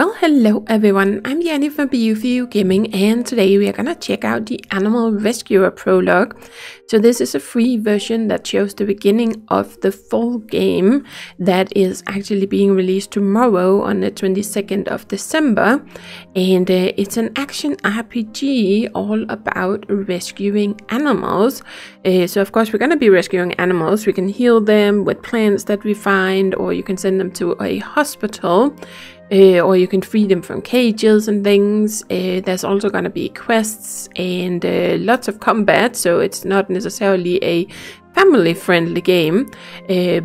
Well, hello everyone, I'm Yanni from BU Gaming, and today we are gonna check out the Animal Rescuer Prologue. So this is a free version that shows the beginning of the full game that is actually being released tomorrow on the 22nd of December. And it's an action RPG all about rescuing animals. So of course we're gonna be rescuing animals. We can heal them with plants that we find, or you can send them to a hospital. Or you can free them from cages and things. There's also going to be quests and lots of combat, so it's not necessarily a family-friendly game,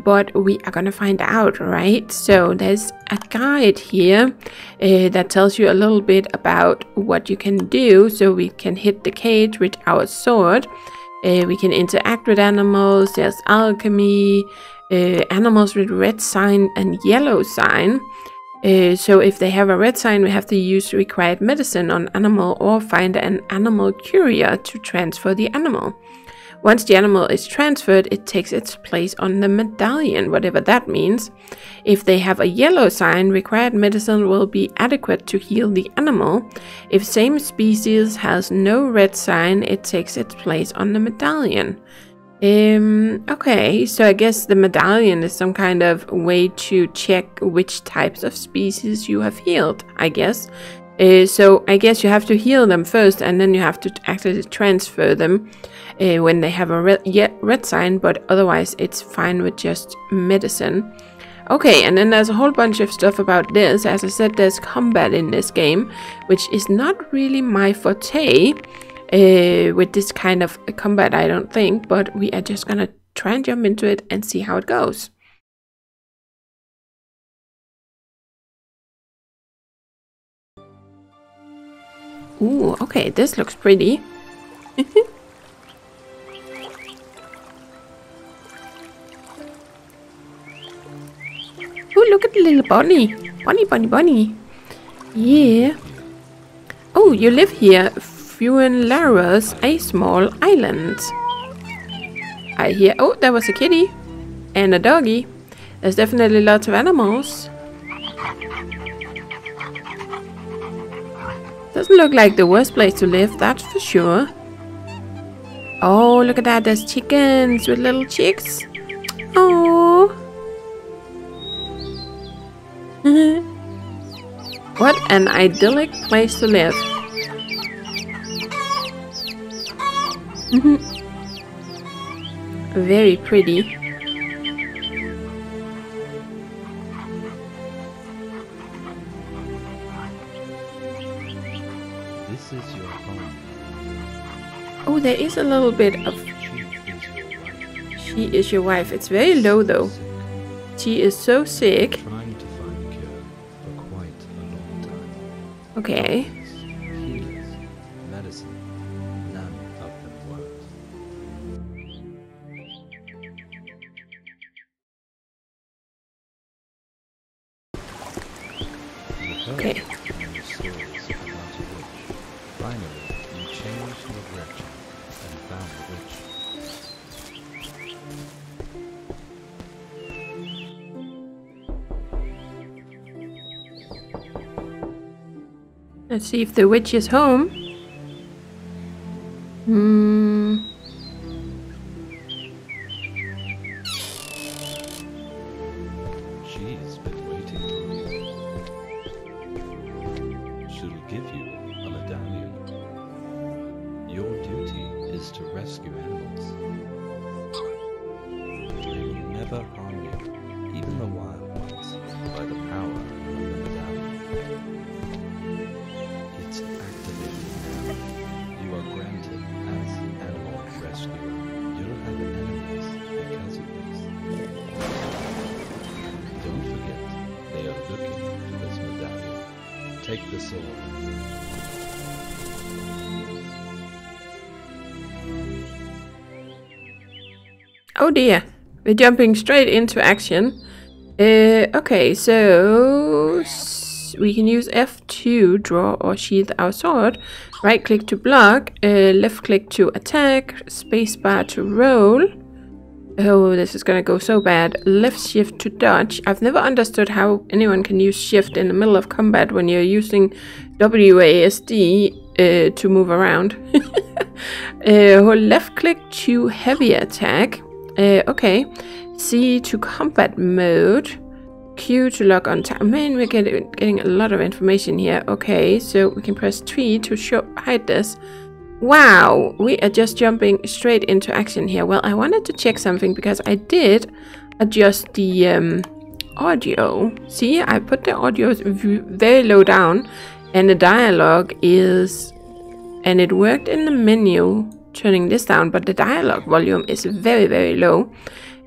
but we are going to find out, right? So there's a guide here that tells you a little bit about what you can do. So we can hit the cage with our sword, we can interact with animals, there's alchemy, animals with red sign and yellow sign. So if they have a red sign, we have to use required medicine on animal or find an animal courier to transfer the animal. Once the animal is transferred, it takes its place on the medallion, whatever that means. If they have a yellow sign, required medicine will be adequate to heal the animal. If same species has no red sign, it takes its place on the medallion. Okay, so I guess the medallion is some kind of way to check which types of species you have healed, I guess. So I guess you have to heal them first, and then you have to actually transfer them when they have a red sign, but otherwise it's fine with just medicine. Okay, and then there's a whole bunch of stuff about this. As I said, there's combat in this game, which is not really my forte. With this kind of combat, I don't think, but we are just gonna try and jump into it and see how it goes. Ooh, okay, this looks pretty. Ooh, look at the little bunny. Bunny, bunny, bunny. Yeah. Oh, you live here. Fuenlaras, a small island. I hear... Oh, there was a kitty. And a doggy. There's definitely lots of animals. Doesn't look like the worst place to live, that's for sure. Oh, look at that. There's chickens with little chicks. Oh. What an idyllic place to live. Very pretty. This is your home. Oh, there is a little bit of... She is your wife. It's very low though. She is so sick. Trying to find cure for quite a long time. Okay. Okay. Let's see if the witch is home. Take the sword. Oh dear, we're jumping straight into action. Okay, so we can use F to draw or sheath our sword. Right click to block, left click to attack, spacebar to roll. Oh, this is gonna go so bad. Left shift to dodge. I've never understood how anyone can use shift in the middle of combat when you're using WASD to move around. Hold left click to heavy attack. Okay. C to combat mode. Q to lock on time. Man, we're getting a lot of information here. Okay, so we can press 3 to hide this. Wow, we are just jumping straight into action here. Well, I wanted to check something because I did adjust the audio. See, I put the audio very low down and the dialogue is... And it worked in the menu, turning this down, but the dialogue volume is very, very low.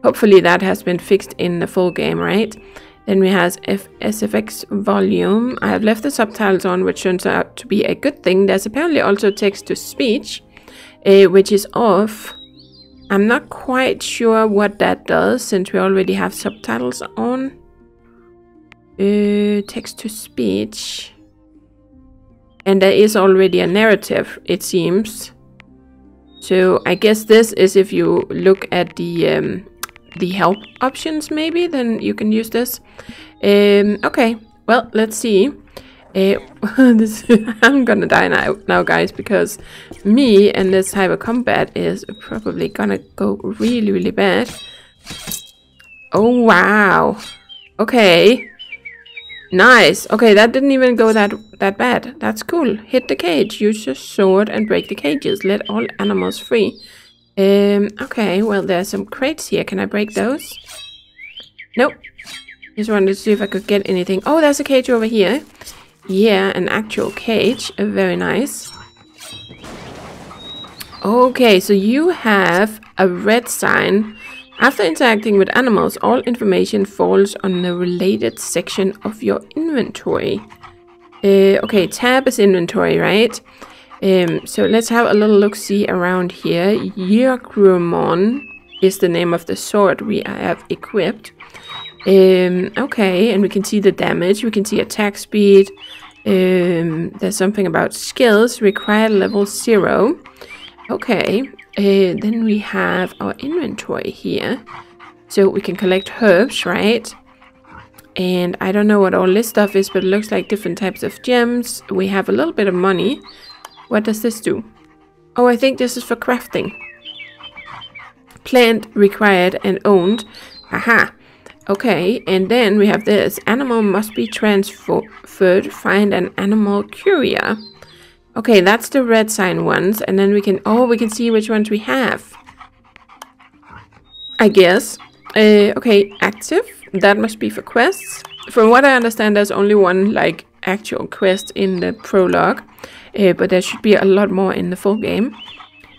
Hopefully that has been fixed in the full game, right? Then we have SFX volume. I have left the subtitles on, which turns out to be a good thing. There's apparently also text-to-speech, which is off. I'm not quite sure what that does, since we already have subtitles on. Text-to-speech. And there is already a narrative, it seems. So I guess this is if you look at the help options, maybe, then you can use this. Okay, well, let's see. This, I'm gonna die now, guys, because me and this cyber combat is probably gonna go really, really bad. Oh, wow. Okay. Nice. Okay, that didn't even go that bad. That's cool. Hit the cage. Use your sword and break the cages. Let all animals free. Okay, well, there's some crates here. Can I break those? Nope. Just wanted to see if I could get anything. Oh, there's a cage over here. Yeah, an actual cage. Very nice. Okay, so you have a red sign. After interacting with animals, all information falls on the related section of your inventory. Okay, tab is inventory, right? So let's have a little look-see around here. Yergrumon is the name of the sword we have equipped. Okay, and we can see the damage, we can see attack speed. There's something about skills, required level 0. Okay. Then we have our inventory here, so we can collect herbs, right? And I don't know what all this stuff is, but it looks like different types of gems. We have a little bit of money. What does this do? Oh, I think this is for crafting. Plant required and owned. Aha. Okay, and then we have this. Animal must be transferred. Find an animal courier. Okay, that's the red sign ones, and then we can... Oh, we can see which ones we have, I guess. Okay, active. That must be for quests. From what I understand, there's only one, like, actual quest in the prologue. But there should be a lot more in the full game.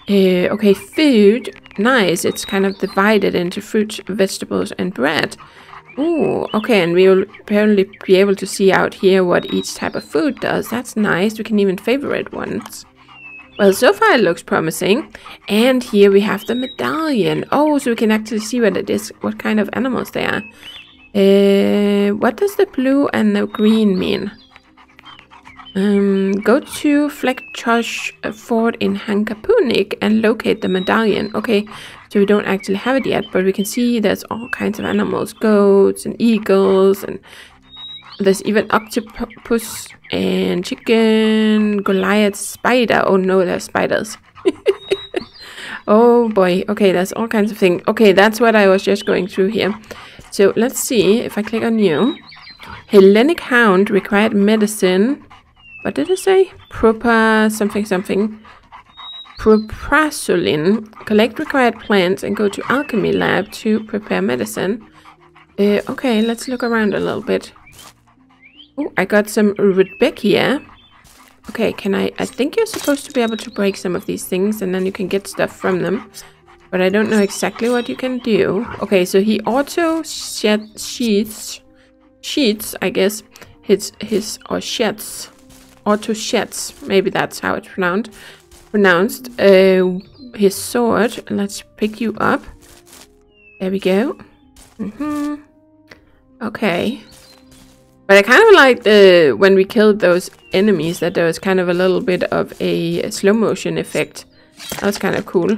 Okay, food. Nice, it's kind of divided into fruits, vegetables, and bread. Ooh, okay, and we will apparently be able to see out here what each type of food does. That's nice. We can even favorite ones. Well, so far it looks promising. And here we have the medallion. Oh, so we can actually see what it is, what kind of animals they are. What does the blue and the green mean? Go to Flektosh Fort in Hankapunik and locate the medallion. Okay, so we don't actually have it yet, but we can see there's all kinds of animals. Goats and eagles, and there's even octopus and chicken, Goliath spider. Oh no, there's spiders. Oh boy, okay, there's all kinds of things. Okay, that's what I was just going through here. So let's see if I click on new. Hellenic Hound required medicine. What did I say? Proprazulin. Collect required plants and go to alchemy lab to prepare medicine. Okay, let's look around a little bit. Oh, I got some Rudbeckia. Okay, can I think you're supposed to be able to break some of these things and then you can get stuff from them. But I don't know exactly what you can do. Okay, so he auto sheets, I guess. Sheds. Auto sheds, maybe that's how it's pronounced. His sword. Let's pick you up. There we go. Okay, but I kind of liked when we killed those enemies that there was kind of a little bit of a slow motion effect. That was kind of cool.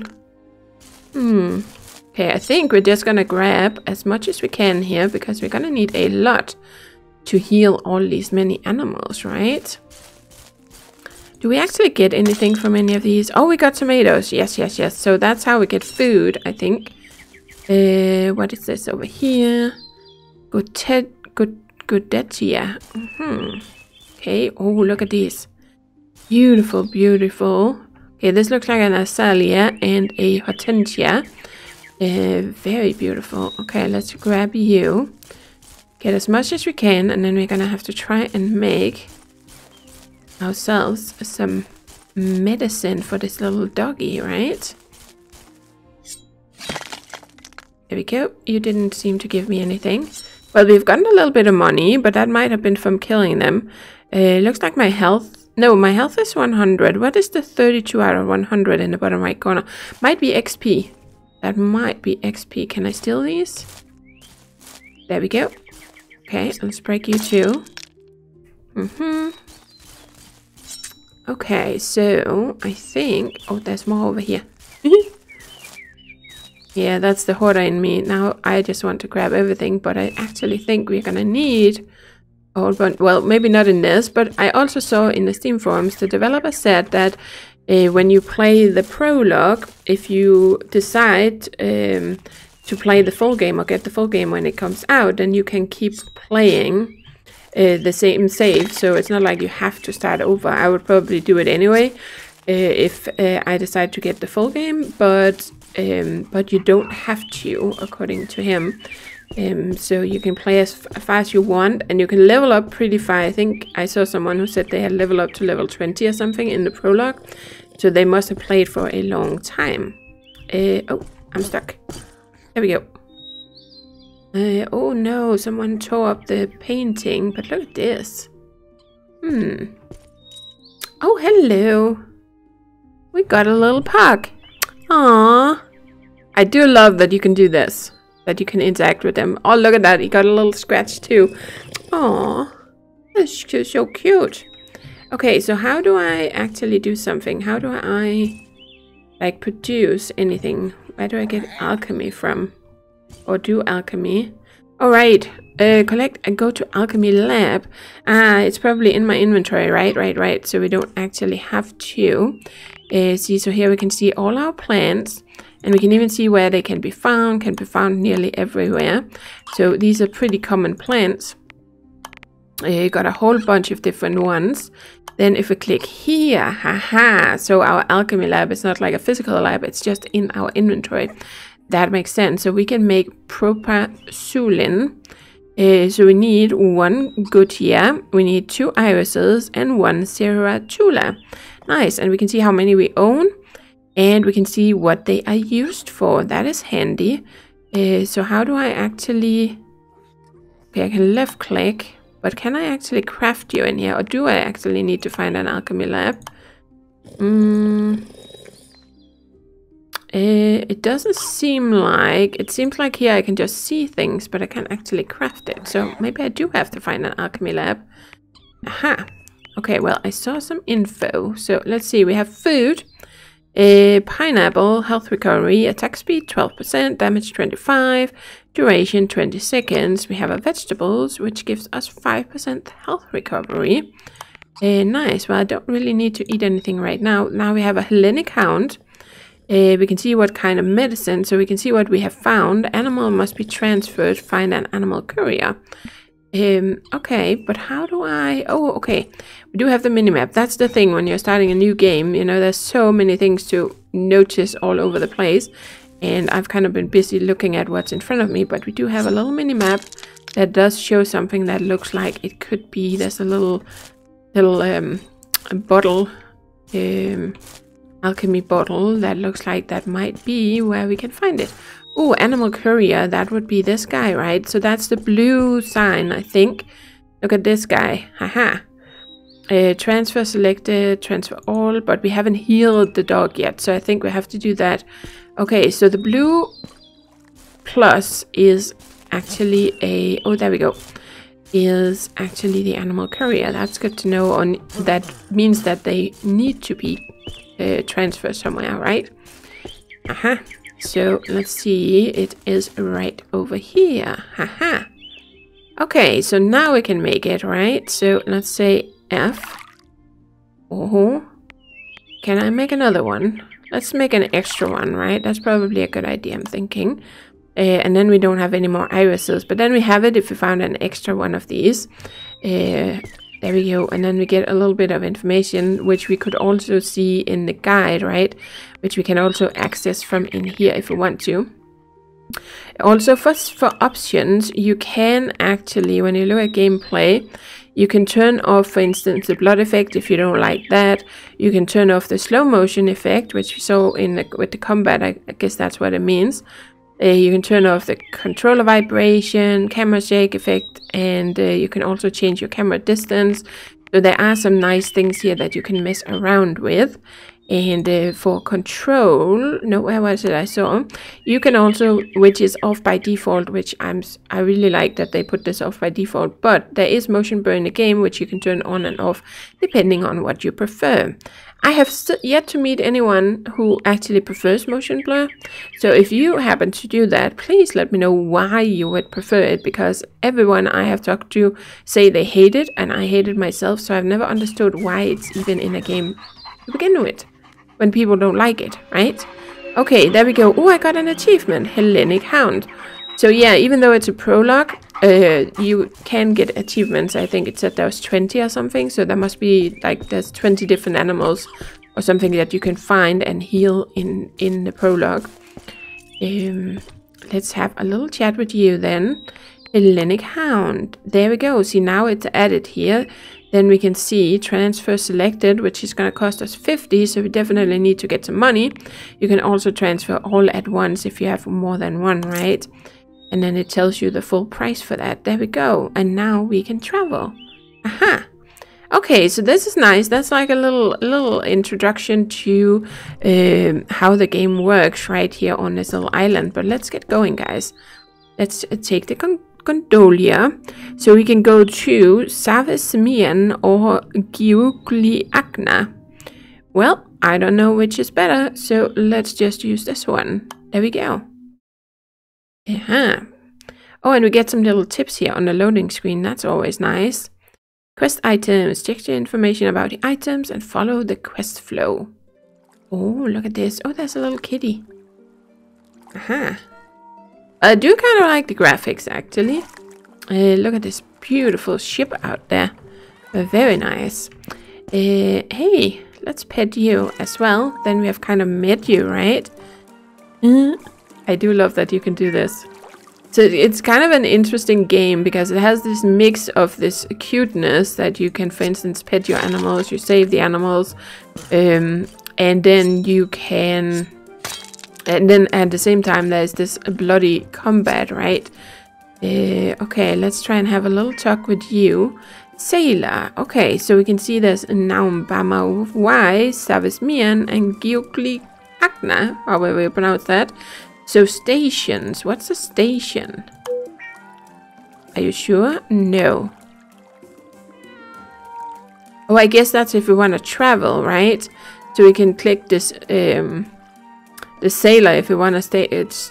Okay, I think we're just gonna grab as much as we can here, because we're gonna need a lot to heal all these many animals, right? Do we actually get anything from any of these? Oh, we got tomatoes. Yes, yes, yes. So that's how we get food, I think. What is this over here? Godetia. Okay. Oh, look at these. Beautiful, beautiful. Okay, this looks like an azalea and a hortensia. Very beautiful. Okay, let's grab you. Get as much as we can, and then we're gonna have to try and make ourselves some medicine for this little doggy, right? There we go. You didn't seem to give me anything. Well, we've gotten a little bit of money, but that might have been from killing them. Looks like my health. No, my health is 100. What is the 32 out of 100 in the bottom right corner? Might be XP. That might be XP. Can I steal these? There we go. Okay, let's break you too. Okay, so I think... Oh, there's more over here. Yeah, that's the hoarder in me. Now I just want to grab everything, but I actually think we're gonna need a whole bunch. Well, maybe not in this, but I also saw in the Steam forums, the developer said that when you play the prologue, if you decide to play the full game or get the full game when it comes out, then you can keep playing the same save, so it's not like you have to start over. I would probably do it anyway if I decide to get the full game, but you don't have to, according to him. So you can play as far as you want, and you can level up pretty far. I think I saw someone who said they had leveled up to level 20 or something in the prologue, so they must have played for a long time. Oh, I'm stuck. There we go. Oh no, someone tore up the painting, but look at this. Oh, hello. We got a little pug. Aww. I do love that you can do this, that you can interact with them. Oh, look at that. He got a little scratch too. Aww. That's just so cute. Okay, so how do I actually do something? How do I, like, produce anything? Where do I get alchemy from? Or do alchemy. Alright, collect and go to alchemy lab. It's probably in my inventory, right. So we don't actually have to see. So here we can see all our plants, and we can even see where they can be found nearly everywhere. So these are pretty common plants. You got a whole bunch of different ones. Then if we click here, haha, so our alchemy lab is not like a physical lab, it's just in our inventory. That makes sense. So we can make Proprazulin. So we need one Gutia, we need two irises, and one ceratula. Nice. And we can see how many we own, and we can see what they are used for. That is handy. So how do I actually... Okay, I can left click, but can I actually craft you in here, or do I actually need to find an alchemy lab? It doesn't seem like... It seems like here I can just see things, but I can't actually craft it. So maybe I do have to find an alchemy lab. Aha. Okay, well, I saw some info. So let's see. We have food. Pineapple, health recovery, attack speed 12%, damage 25%, duration 20 seconds. We have a vegetables, which gives us 5% health recovery. Nice. Well, I don't really need to eat anything right now. Now we have a Hellenic Hound. We can see what kind of medicine, so we can see what we have found. Animal must be transferred, find an animal courier. Okay, but how do I... Oh, okay, we do have the minimap. That's the thing when you're starting a new game, you know, there's so many things to notice all over the place. And I've kind of been busy looking at what's in front of me, but we do have a little minimap that does show something that looks like it could be... There's a little a bottle... alchemy bottle that looks like that might be where we can find it. Oh, animal courier, that would be this guy, right? So that's the blue sign, I think. Look at this guy. Haha. Transfer selected, transfer all, but we haven't healed the dog yet, so I think we have to do that. Okay, so the blue plus is actually a... Oh, there we go. Is actually the animal courier. That's good to know. On that means that they need to be transfer somewhere, right? So let's see, it is right over here. Haha. Okay, so now we can make it, right? So let's say F. Oh, can I make another one? Let's make an extra one, right? That's probably a good idea, I'm thinking. And then we don't have any more irises, but then we have it if we found an extra one of these. There we go, and then we get a little bit of information, which we could also see in the guide, right? Which we can also access from in here if we want to. Also, first for options, you can actually, when you look at gameplay, you can turn off, for instance, the blood effect if you don't like that. You can turn off the slow motion effect, which we saw in the, with the combat, I guess that's what it means. You can turn off the controller vibration, camera shake effect, and you can also change your camera distance. So there are some nice things here that you can mess around with. And for control, no, where was it I saw? You can also, which is off by default, which I really like that they put this off by default, but there is motion blur in the game, which you can turn on and off depending on what you prefer. I have yet to meet anyone who actually prefers motion blur, so if you happen to do that, please let me know why you would prefer it, because everyone I have talked to say they hate it, and I hate it myself, so I've never understood why it's even in a game to begin with. When people don't like it, right? Okay, there we go. Oh, I got an achievement, Hellenic Hound. So yeah, even though it's a prologue, you can get achievements. I think it said there was 20 or something, so there must be like there's 20 different animals or something that you can find and heal in the prologue. Let's have a little chat with you then. Hellenic Hound. There we go. See, now it's added here. Then we can see transfer selected, which is going to cost us 50, so we definitely need to get some money. You can also transfer all at once if you have more than one, right? And then it tells you the full price for that. There we go. And now we can travel. Aha! Okay, so this is nice. That's like a little introduction to how the game works right here on this little island. But let's get going, guys. Let's take the Gondolia, so we can go to Savişmian or Kiugliakna. Well, I don't know which is better, so let's just use this one. There we go. Oh, and we get some little tips here on the loading screen. That's always nice. Quest items. Check the information about the items and follow the quest flow. Oh, look at this. Oh, there's a little kitty. I do kind of like the graphics, actually. Look at this beautiful ship out there. Very nice. Hey, let's pet you as well. Then we have kind of met you, right? I do love that you can do this. So it's kind of an interesting game because it has this mix of this cuteness that you can, for instance, pet your animals, you save the animals, and then you can... And then at the same time, there's this bloody combat, right? Okay, let's try and have a little talk with you. Sailor. Okay, so we can see there's a noun, Bama Y, Savişmian, and Giugliagna, however you pronounce that. So stations. What's a station? Are you sure? No. Oh, I guess that's if we want to travel, right? So we can click this... The sailor, if we want to stay, it's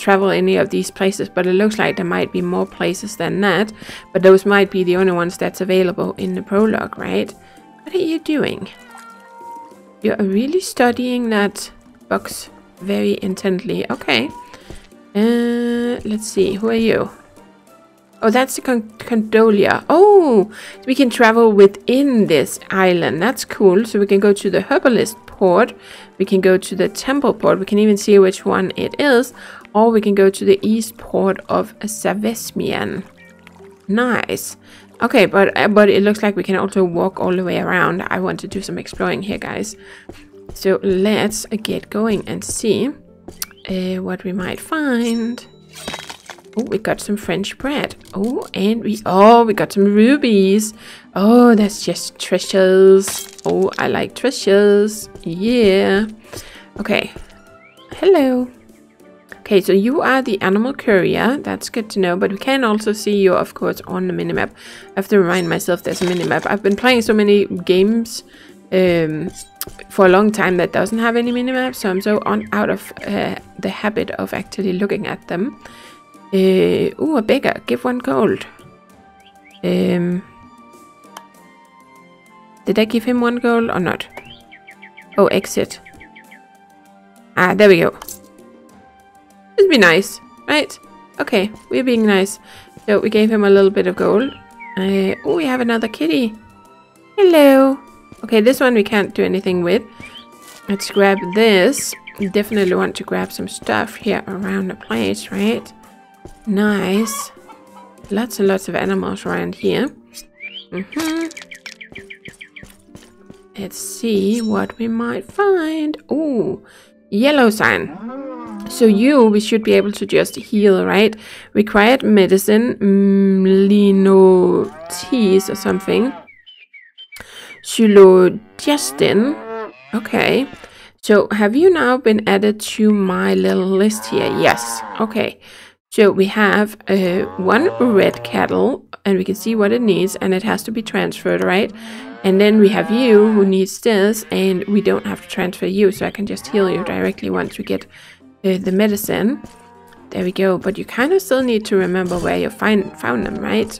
travel any of these places, but it looks like there might be more places than that, but those might be the only ones that's available in the prologue, right? What are you doing? You're really studying that box very intently. Okay, let's see, who are you? Oh, that's the Condolia. Oh, we can travel within this island. That's cool. So we can go to the herbalist port. We can go to the temple port. We can even see which one it is. Or we can go to the east port of Savişmian. Nice. Okay, but it looks like we can also walk all the way around. I want to do some exploring here, guys. So let's get going and see what we might find. Oh, we got some French bread. Oh, and we got some rubies. Oh, that's just treasures. Oh, I like treasures. Yeah. Okay. Hello. Okay, so you are the animal courier. That's good to know. But we can also see you, of course, on the minimap. I have to remind myself there's a minimap. I've been playing so many games for a long time that doesn't have any minimaps, so I'm out of the habit of actually looking at them. Ooh, a beggar, give one gold. Did I give him one gold or not? Oh, exit. Ah, there we go. It'd be nice, right? Okay, we're being nice. So we gave him a little bit of gold. Oh, we have another kitty. Hello. Okay, this one we can't do anything with. Let's grab this. We definitely want to grab some stuff here around the place, right? Nice. Lots and lots of animals around here. Let's see what we might find. Oh, yellow sign. So we should be able to just heal, right? Required medicine, linotis or something. Shulogestin. Okay. So have you now been added to my little list here? Yes. Okay. So we have one red cattle, and we can see what it needs, and it has to be transferred, right? And then we have you, who needs this, and we don't have to transfer you, so I can just heal you directly once we get the medicine. There we go. But you kind of still need to remember where you found them, right?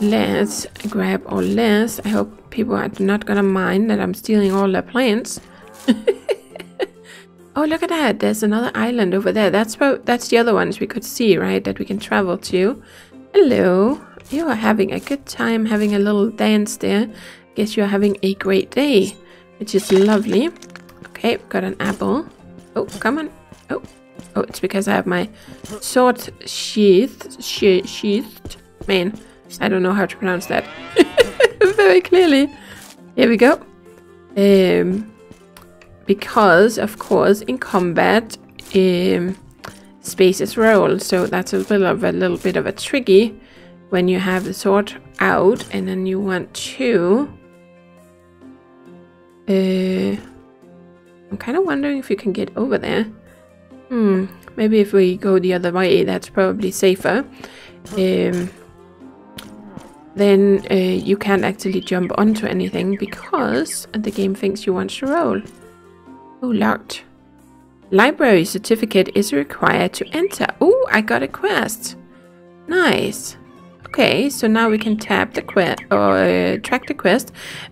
Let's grab all this. I hope people are not gonna mind that I'm stealing all their plants. Oh, look at that. There's another island over there. That's the other ones we could see, right, that we can travel to. Hello. You are having a good time, having a little dance there. Guess you're having a great day, which is lovely. Okay, got an apple. Oh, come on. Oh, it's because I have my sword sheathed. Man, I don't know how to pronounce that very clearly. Here we go. Because, of course, in combat, spaces roll, so that's a little bit of a tricky when you have the sword out and then you want to. I'm kind of wondering if you can get over there. Maybe if we go the other way, that's probably safer. Then you can't actually jump onto anything because the game thinks you want to roll. Oh, locked. Library certificate is required to enter. Oh, I got a quest. Nice. Okay, so now we can track the quest.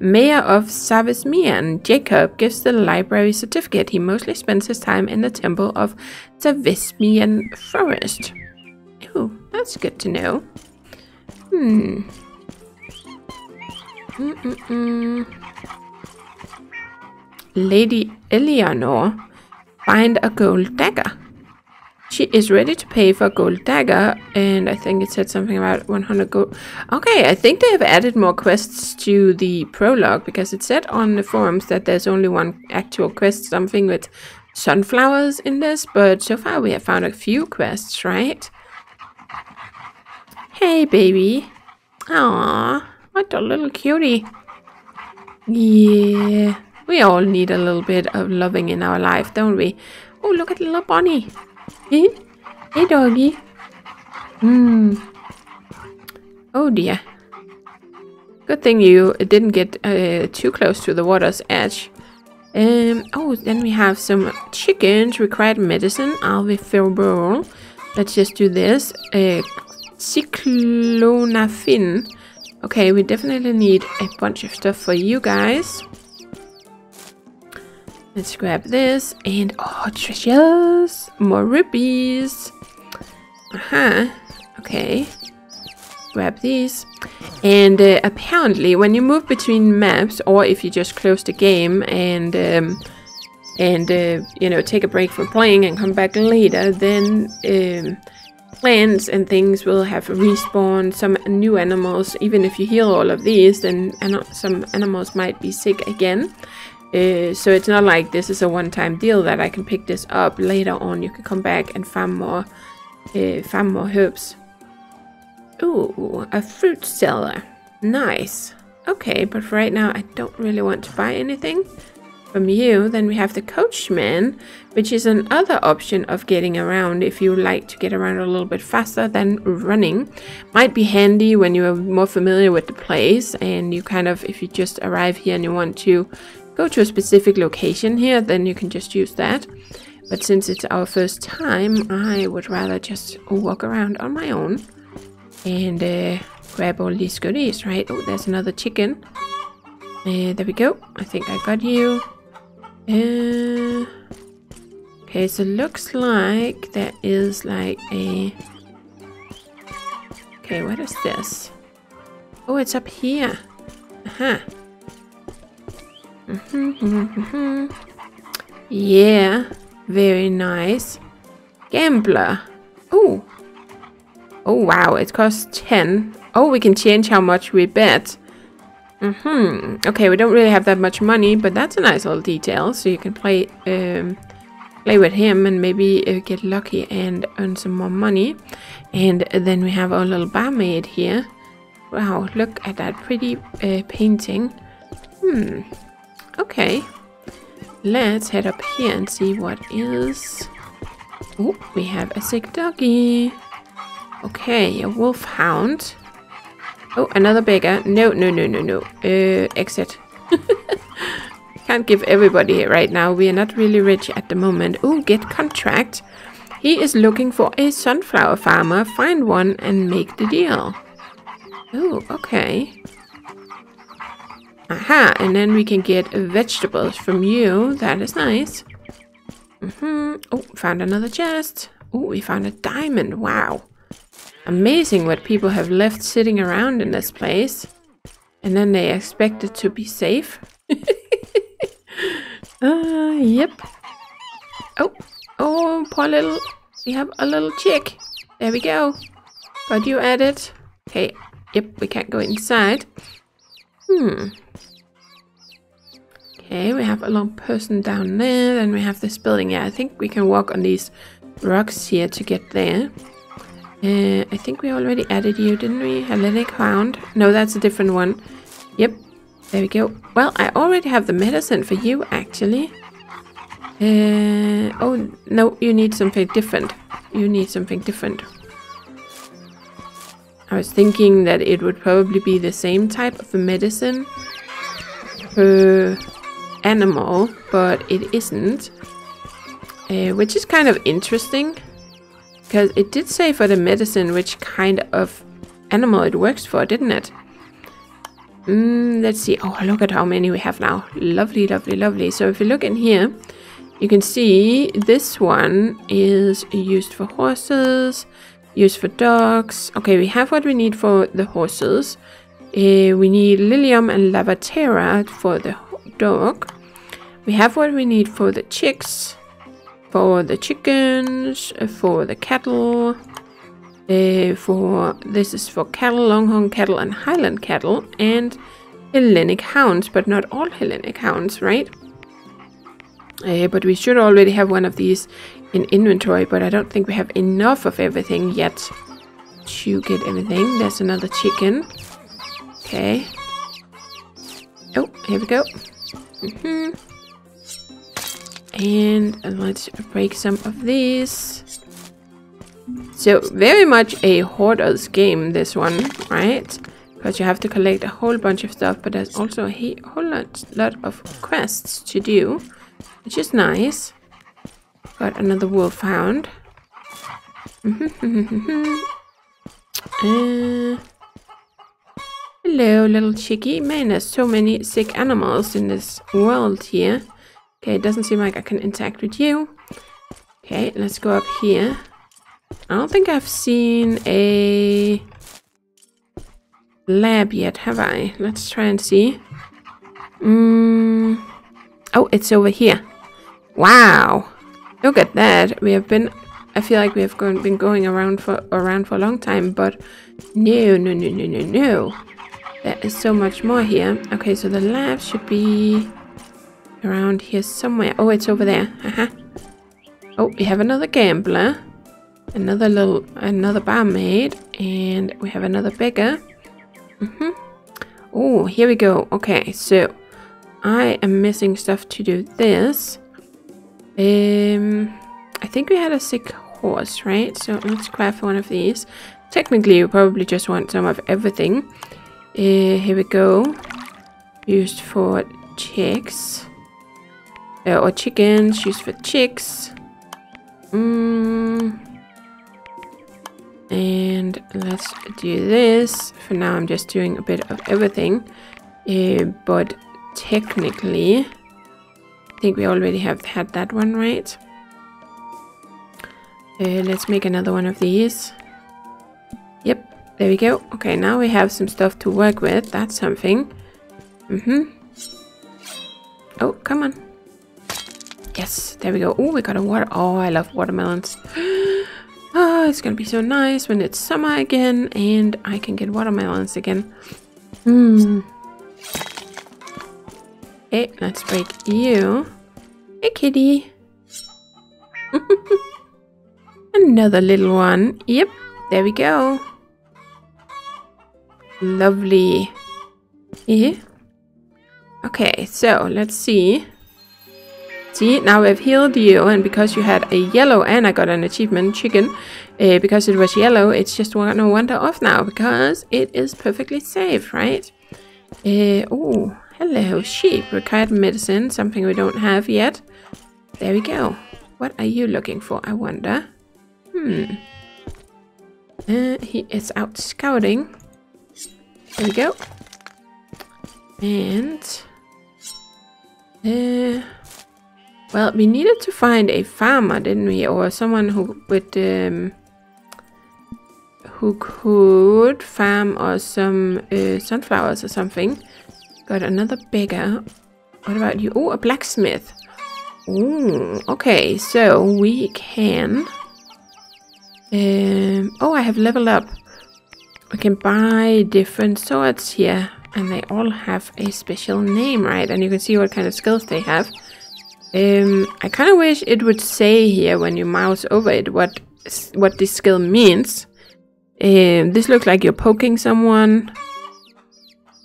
Mayor of Savişmian, Jacob, gives the library certificate. He mostly spends his time in the temple of Savişmian Forest. Oh, that's good to know. Lady Eleanor, find a gold dagger. She is ready to pay for a gold dagger, and I think it said something about 100 gold. Okay, I think they have added more quests to the prologue, because it said on the forums that there's only one actual quest, something with sunflowers in this, but so far we have found a few quests, right? Hey, baby. Aww, what a little cutie. Yeah. We all need a little bit of loving in our life, don't we? Oh, look at little Bonnie. Hey, doggy. Oh, dear. Good thing you didn't get too close to the water's edge. Oh, then we have some chickens. Required medicine. Alvifilberl. Let's just do this. Cyclonafin. Okay, we definitely need a bunch of stuff for you guys. Let's grab this, and oh, treasures! More rupees! Okay. Grab these. And apparently, when you move between maps, or if you just close the game and you know, take a break from playing and come back later, then plants and things will have respawned, some new animals. Even if you heal all of these, then some animals might be sick again. So it's not like this is a one-time deal that I can pick this up later on. You can come back and farm more herbs. Ooh, a fruit cellar. Nice. Okay, but for right now I don't really want to buy anything. from you. Then we have the coachman, which is another option of getting around. If you like to get around a little bit faster than running, might be handy when you are more familiar with the place, and you kind of, if you just arrive here and you want to go to a specific location here, then you can just use that. But since it's our first time, I would rather just walk around on my own and grab all these goodies, right? Oh, there's another chicken. There we go. I think I got you. Okay, so looks like there is like a... Okay, what is this? Oh, it's up here. Aha. Yeah, very nice. Gambler. Oh. Oh, wow, it costs 10. Oh, we can change how much we bet. Okay, we don't really have that much money, but that's a nice little detail. So you can play play with him and maybe get lucky and earn some more money. And then we have our little barmaid here. Wow, look at that pretty painting. Okay, let's head up here and see what is... Oh, we have a sick doggy. Okay, a wolfhound. Oh, another beggar. No. Exit. Can't give everybody right now. We are not really rich at the moment. Oh, get contract. He is looking for a sunflower farmer. Find one and make the deal. Oh, okay. Aha, and then we can get vegetables from you. That is nice. Oh, found another chest. Oh, we found a diamond. Wow. Amazing what people have left sitting around in this place, and then they expect it to be safe. Yep. Oh, poor little... We have a little chick. There we go. Got you at it. Okay. Yep, we can't go inside. Okay, we have a long person down there. Then we have this building. Yeah, I think we can walk on these rocks here to get there. I think we already added you, didn't we? Hellenic Hound. No, that's a different one. Yep. There we go. Well, I already have the medicine for you, actually. Oh, no, you need something different. I was thinking that it would probably be the same type of medicine per animal, but it isn't. Which is kind of interesting. Because it did say for the medicine which kind of animal it works for, didn't it? Let's see. Oh, look at how many we have now. Lovely, lovely, lovely. So if you look in here, you can see this one is used for horses, used for dogs. Okay, we have what we need for the horses. We need Lilium and Lavatera for the dog. We have what we need for the chicks. For the chickens, for the cattle, for this is for cattle, longhorn cattle and highland cattle, and Hellenic hounds, but not all Hellenic hounds, right? But we should already have one of these in inventory, but I don't think we have enough of everything yet to get everything. There's another chicken. Okay. Oh, here we go. And let's break some of these. So very much a hoarder's game, this one, right? Because you have to collect a whole bunch of stuff, but there's also a whole lot of quests to do, which is nice. Got another wolfhound. Hello, little chickie. Man, there's so many sick animals in this world here. Okay, it doesn't seem like I can interact with you. Okay, let's go up here. I don't think I've seen a lab yet, have I? Let's try and see. Oh, it's over here. Wow. Look at that. We have been... I feel like we have been going around for a long time, but... No. There is so much more here. Okay, so the lab should be... around here somewhere. Oh, it's over there. Oh, we have another gambler, another barmaid, and we have another beggar. Oh, here we go. Okay, so I am missing stuff to do this. I think we had a sick horse, right? So let's craft one of these. Technically, you probably just want some of everything. Here we go. Used for chicks. Or chickens, used for chicks. And let's do this. For now, I'm just doing a bit of everything. But technically, I think we already have had that one, right? Let's make another one of these. Yep, there we go. Okay, now we have some stuff to work with. That's something. Oh, come on. Yes, there we go. Oh, we got a water. Oh, I love watermelons. Oh, it's gonna be so nice when it's summer again and I can get watermelons again. Hey, let's break you. Hey, kitty. Another little one. Yep, there we go. Lovely. Yeah. Okay, so let's see. See, now I've healed you, and because you had a yellow, and I got an achievement, chicken, because it was yellow, it's just no wonder off now, because it is perfectly safe, right? Oh, hello, sheep, required medicine, something we don't have yet. There we go. What are you looking for, I wonder? He is out scouting. There we go. And... well, we needed to find a farmer, didn't we? Or someone who would who could farm us some sunflowers or something. Got another beggar. What about you? Oh, a blacksmith. Okay, so we can. Oh, I have leveled up. We can buy different swords here, and they all have a special name, right? And you can see what kind of skills they have. I kind of wish it would say here when you mouse over it what this skill means. This looks like you're poking someone.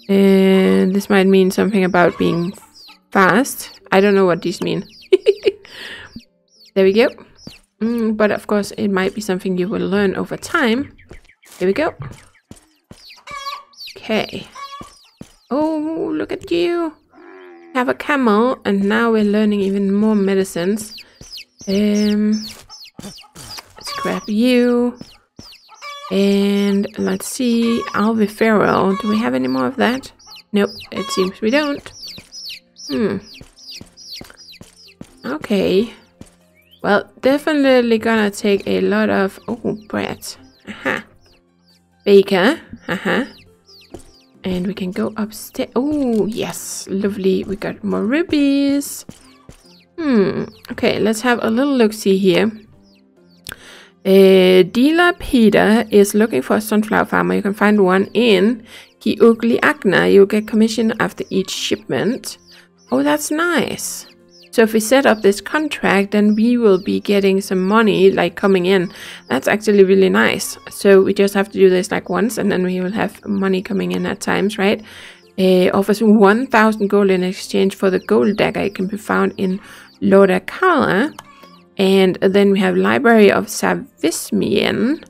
This might mean something about being fast. I don't know what these mean. There we go. But of course it might be something you will learn over time. There we go. Okay. Oh, look at you. Have a camel, and now we're learning even more medicines. Let's grab you, and let's see, Alvifilberl. Do we have any more of that? Nope, it seems we don't. Okay, well, definitely gonna take a lot of bread. Baker. And we can go upstairs. Oh, yes. Lovely. We got more rubies. Okay, let's have a little look-see here. Dealer Peter is looking for a sunflower farmer. You can find one in Kiugliakna. You'll get commission after each shipment. Oh, that's nice. So if we set up this contract, then we will be getting some money, like, coming in. That's actually really nice. So we just have to do this, like, once, and then we will have money coming in at times, right? Offers 1,000 gold in exchange for the gold dagger. It can be found in Lodakala. And then we have Library of Savişmian.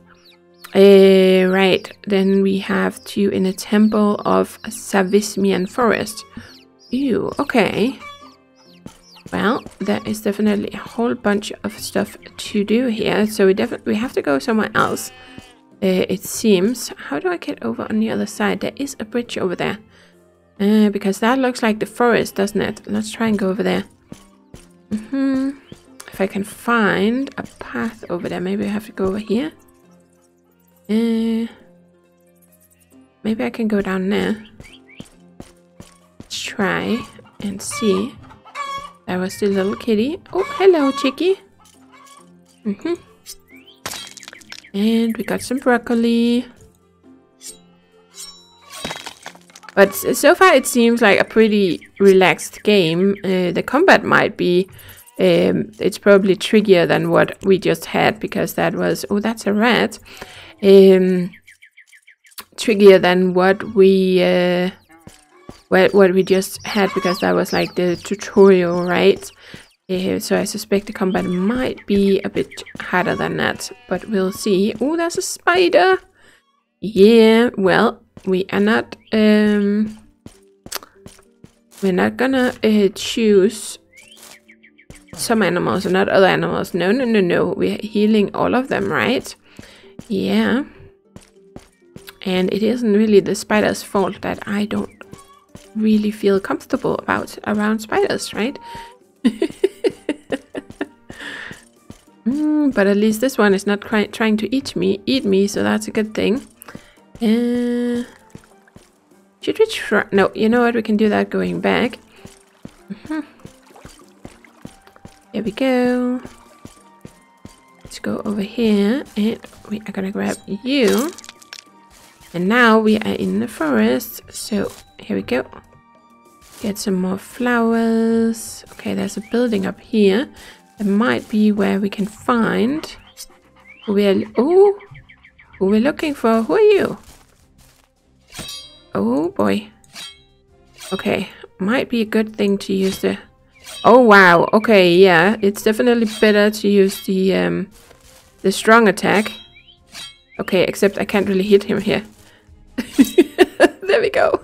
Right, then we have to in a Temple of Savişmian Forest. Ew, okay. Well, there is definitely a whole bunch of stuff to do here, so we have to go somewhere else, it seems. How do I get over on the other side? There is a bridge over there, because that looks like the forest, doesn't it? Let's try and go over there. If I can find a path over there, maybe I have to go over here. Maybe I can go down there. Let's try and see. That was the little kitty. Oh, hello, chickie. And we got some broccoli. But so far it seems like a pretty relaxed game. The combat might be... it's probably trickier than what we just had, because that was... Oh, that's a rat. Trickier than what we... what we just had, because that was like the tutorial, right? So I suspect the combat might be a bit harder than that, but we'll see. Oh, there's a spider! Yeah, well, we are not, we're not gonna choose some animals and not other animals. No, no, no, no. We're healing all of them, right? Yeah. And it isn't really the spider's fault that I don't really feel comfortable about around spiders, right? But at least this one is not trying to eat me, so that's a good thing. Should we try? No, you know what? We can do that going back. Mm-hmm. Here we go. Let's go over here, and we are gonna grab you. And now we are in the forest, so here we go. Get some more flowers. Okay, there's a building up here. It might be where we can find who we are. Oh, who we're looking for. Who are you? Oh boy. Okay, might be a good thing to use the. Oh wow. Okay, yeah, it's definitely better to use the strong attack. Okay, except I can't really hit him here. There we go.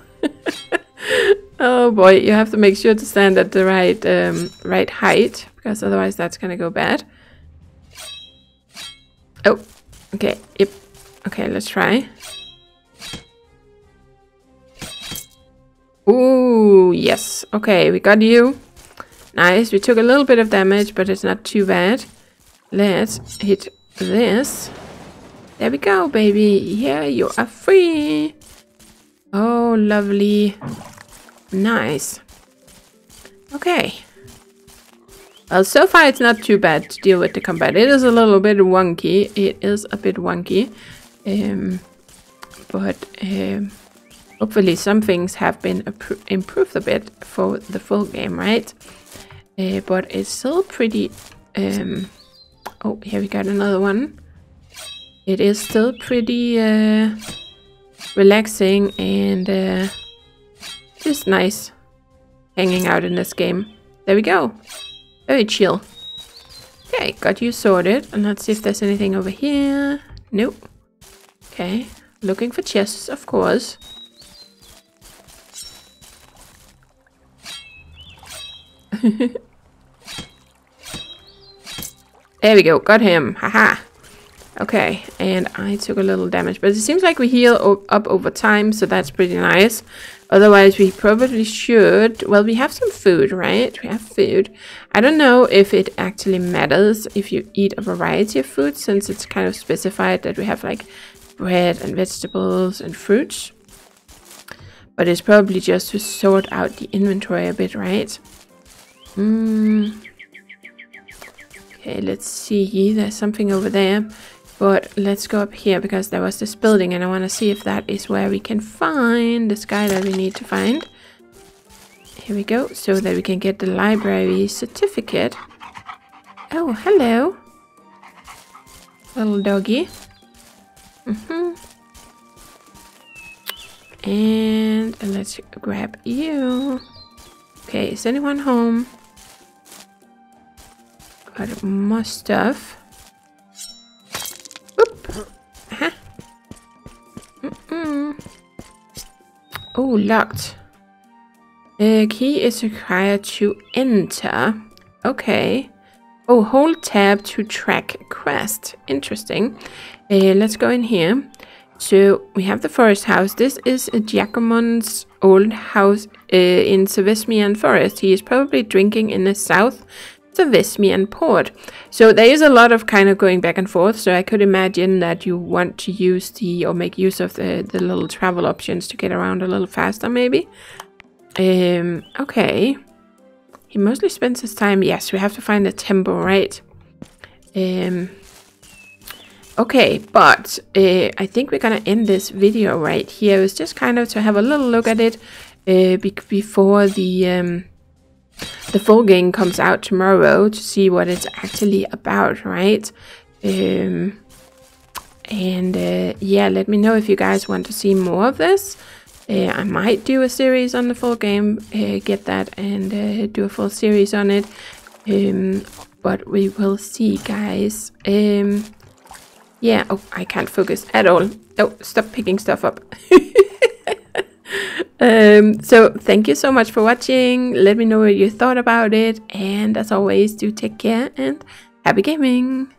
Oh boy, you have to make sure to stand at the right height, because otherwise that's gonna go bad. Oh, okay, yep. Okay, let's try. Ooh, yes. Okay, we got you. Nice, we took a little bit of damage, but it's not too bad. Let's hit this. There we go, baby. Yeah, you are free. Oh, lovely. Nice. Okay. Well, so far it's not too bad to deal with the combat. It is a little bit wonky. It is a bit wonky. But hopefully some things have been improved a bit for the full game, right? But it's still pretty... oh, here we got another one. It is still pretty relaxing and... just nice hanging out in this game. There we go. Very chill. Okay, got you sorted. And let's see if there's anything over here. Nope. Okay, looking for chests, of course. There we go, got him. Haha. Okay, and I took a little damage, but it seems like we heal up over time, so that's pretty nice. Otherwise, we probably should... Well, we have some food, right? We have food. I don't know if it actually matters if you eat a variety of food, since it's kind of specified that we have, like, bread and vegetables and fruits. But it's probably just to sort out the inventory a bit, right? Okay, let's see. There's something over there. But let's go up here, because there was this building and I want to see if that is where we can find this guy that we need to find. Here we go, so that we can get the library certificate. Oh, hello. Little doggy. Mm-hmm. And let's grab you. Okay, is anyone home? Got more stuff. Oh, locked. The key is required to enter. Okay. Oh, hold tab to track quest. Interesting. Let's go in here. So we have the forest house. This is Giacomon's old house in Savişmian forest. He is probably drinking in the south Savişmian port. So there is a lot of kind of going back and forth. So I could imagine that you want to use the, or make use of the little travel options to get around a little faster, maybe. Okay. He mostly spends his time. Yes, we have to find a temple, right? Okay, but I think we're gonna end this video right here. It's just kind of to have a little look at it before the full game comes out tomorrow, to see what it's actually about, right? And yeah, let me know if you guys want to see more of this. I might do a series on the full game, get that and do a full series on it, but we will see, guys. Yeah, oh, I can't focus at all. Oh, stop picking stuff up. So thank you so much for watching. Let me know what you thought about it, and as always, do take care and happy gaming.